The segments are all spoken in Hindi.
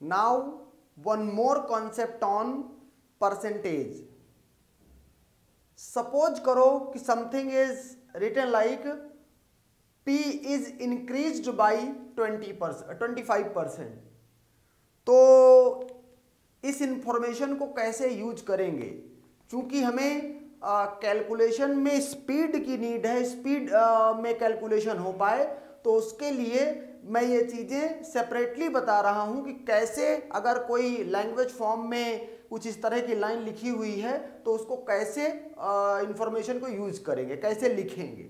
Now one more concept on percentage. Suppose करो कि something is written like P is increased by 25%. तो इस इंफॉर्मेशन को कैसे यूज करेंगे, क्योंकि हमें कैलकुलेशन में स्पीड की नीड है, स्पीड में कैलकुलेशन हो पाए, तो उसके लिए मैं ये चीज़ें सेपरेटली बता रहा हूँ कि कैसे अगर कोई लैंग्वेज फॉर्म में कुछ इस तरह की लाइन लिखी हुई है तो उसको कैसे इंफॉर्मेशन को यूज करेंगे, कैसे लिखेंगे।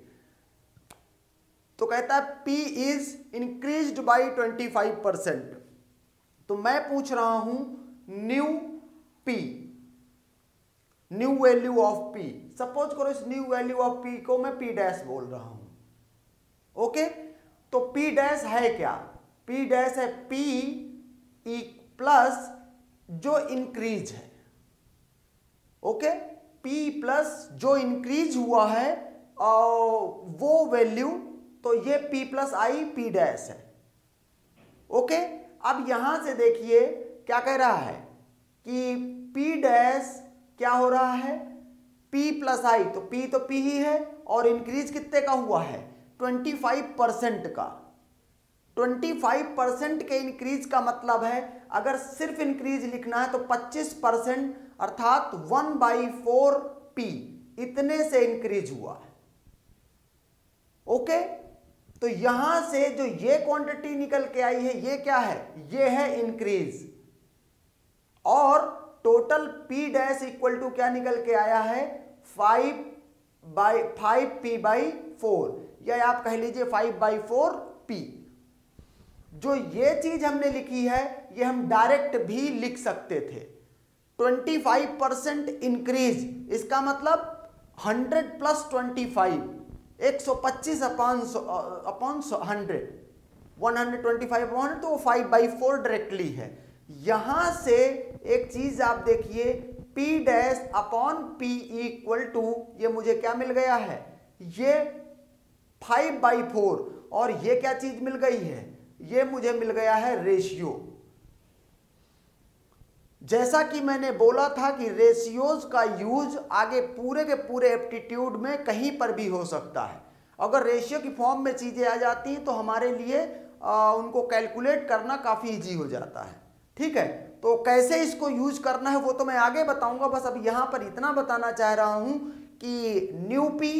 तो कहता है P इज इंक्रीज्ड बाय 25%, तो मैं पूछ रहा हूँ new P, new value of P। Suppose करो इस न्यू वैल्यू ऑफ P को मैं P डैश बोल रहा हूँ, ओके तो P डैश है क्या? P डैश है P प्लस जो इंक्रीज है, ओके P प्लस जो इंक्रीज हुआ है वो वैल्यू, तो ये P plus I P dash है, ओके। अब यहां से देखिए क्या कह रहा है कि P डैश क्या हो रहा है, P प्लस आई, तो P ही है, और इंक्रीज कितने का हुआ है, 25% का। 25% के इंक्रीज का मतलब है अगर सिर्फ इंक्रीज लिखना है तो 25% अर्थात 1/4P इतने से इंक्रीज हुआ है, ओके। तो यहां से जो ये क्वांटिटी निकल के आई है ये क्या है, ये है इंक्रीज, और total P dash equal to क्या निकल के आया है, 5/5P/4, या आप कह लीजिए 5/4P। जो ये चीज हमने लिखी है ये हम डायरेक्ट भी लिख सकते थे, 25% इंक्रीज, इसका मतलब 100 + 25, 125/100, 125/100, तो 5/4 डायरेक्टली है। यहां से एक चीज आप देखिए, P dash upon P equal to ये मुझे क्या मिल गया है, ये 5/4, और ये क्या चीज मिल गई है, ये मुझे मिल गया है रेशियो। जैसा कि मैंने बोला था कि रेशियोज का यूज आगे पूरे के पूरे एप्टीट्यूड में कहीं पर भी हो सकता है। अगर रेशियो की फॉर्म में चीजें आ जाती हैं तो हमारे लिए उनको कैलकुलेट करना काफी इजी हो जाता है, ठीक है। तो कैसे इसको यूज करना है वो तो मैं आगे बताऊंगा, बस अब यहां पर इतना बताना चाह रहा हूं कि न्यू P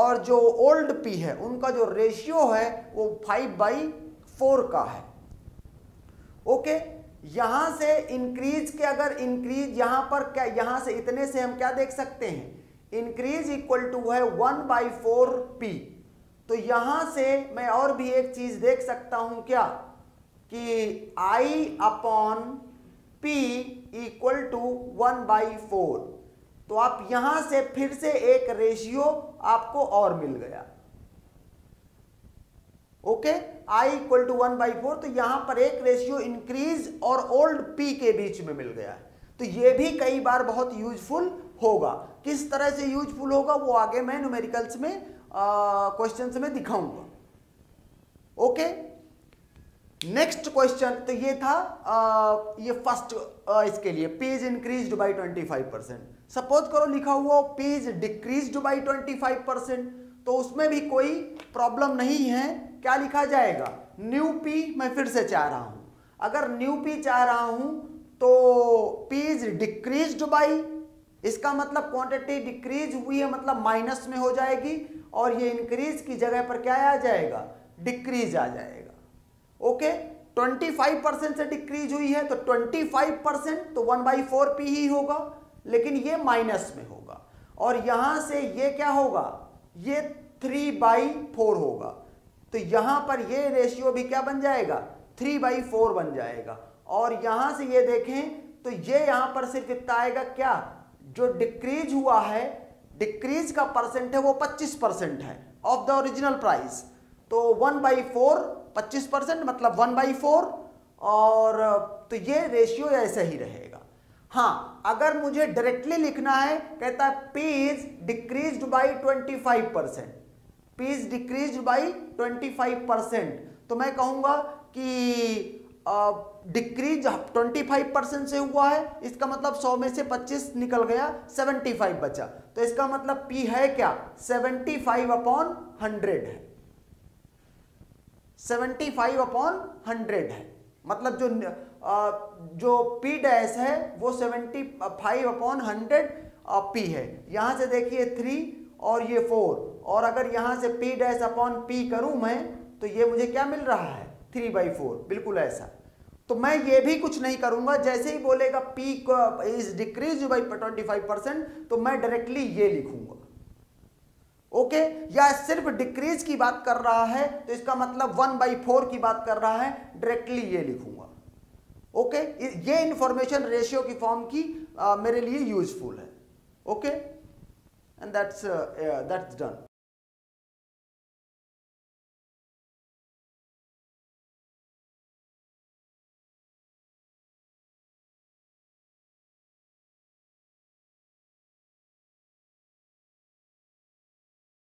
और जो ओल्ड P है उनका जो रेशियो है वो 5/4 का है, ओके। यहां से इंक्रीज के अगर इंक्रीज यहां पर क्या, यहां से इतने से हम क्या देख सकते हैं, इंक्रीज इक्वल टू है 1/4P। तो यहां से मैं और भी एक चीज देख सकता हूं क्या, कि I upon P equal to 1/4, तो आप यहां से फिर से एक रेशियो आपको और मिल गया, ओके। I इक्वल टू 1/4, तो यहां पर एक रेशियो इंक्रीज और ओल्ड P के बीच में मिल गया है। तो ये भी कई बार बहुत यूजफुल होगा, किस तरह से यूजफुल होगा वो आगे मैं न्यूमेरिकल्स में क्वेश्चंस में दिखाऊंगा, ओके। नेक्स्ट क्वेश्चन, तो ये था ये फर्स्ट इसके लिए P is increased by 25%। Suppose करो लिखा हुआ P इज डिक्रीज्ड बाय 25%, तो उसमें भी कोई प्रॉब्लम नहीं है, क्या लिखा जाएगा, न्यू P मैं फिर से चाह रहा हूं। अगर न्यू P चाह रहा हूं तो P इज डिक्रीज्ड बाय, इसका मतलब क्वांटिटी डिक्रीज हुई है, मतलब माइनस में हो जाएगी, और ये इंक्रीज की जगह पर क्या आ जाएगा, डिक्रीज आ जाएगा, ओके। 25% से डिक्रीज हुई है तो 25% तो 1/4P ही होगा, लेकिन ये माइनस में होगा, और यहां से ये क्या होगा, ये 3/4 होगा। तो यहां पर ये रेशियो भी क्या बन जाएगा, 3/4 बन जाएगा। और यहां से ये देखें तो ये यहां पर सिर्फ इतना आएगा क्या, जो डिक्रीज हुआ है, डिक्रीज का परसेंट है वो 25% है ऑफ द ओरिजिनल प्राइस, तो 1/4 25% मतलब 1/4, और तो ये रेशियो ऐसा ही रहेगा। हाँ, अगर मुझे डायरेक्टली लिखना है, कहता है P is decreased by 25%, P is decreased by 25%, तो मैं कहूँगा कि डिक्रीज 25% से हुआ है, इसका मतलब 100 में से 25 निकल गया, 75 बचा। तो इसका मतलब P है क्या, 75/100 है, 75/100 है। मतलब जो P डैश है वो 75/100 P है। यहाँ से देखिए 3 और ये 4, और अगर यहाँ से P डैश अपॉन P करूँ मैं तो ये मुझे क्या मिल रहा है, 3/4, बिल्कुल ऐसा। तो मैं ये भी कुछ नहीं करूंगा, जैसे ही बोलेगा P इज डिक्रीज बाई 25% तो मैं डायरेक्टली ये लिखूंगा, ओके। या सिर्फ डिक्रीज की बात कर रहा है तो इसका मतलब 1/4 की बात कर रहा है, डायरेक्टली ये लिखूंगा, ओके। ये इंफॉर्मेशन रेशियो की फॉर्म की मेरे लिए यूजफुल है, ओके, एंड दैट्स डन।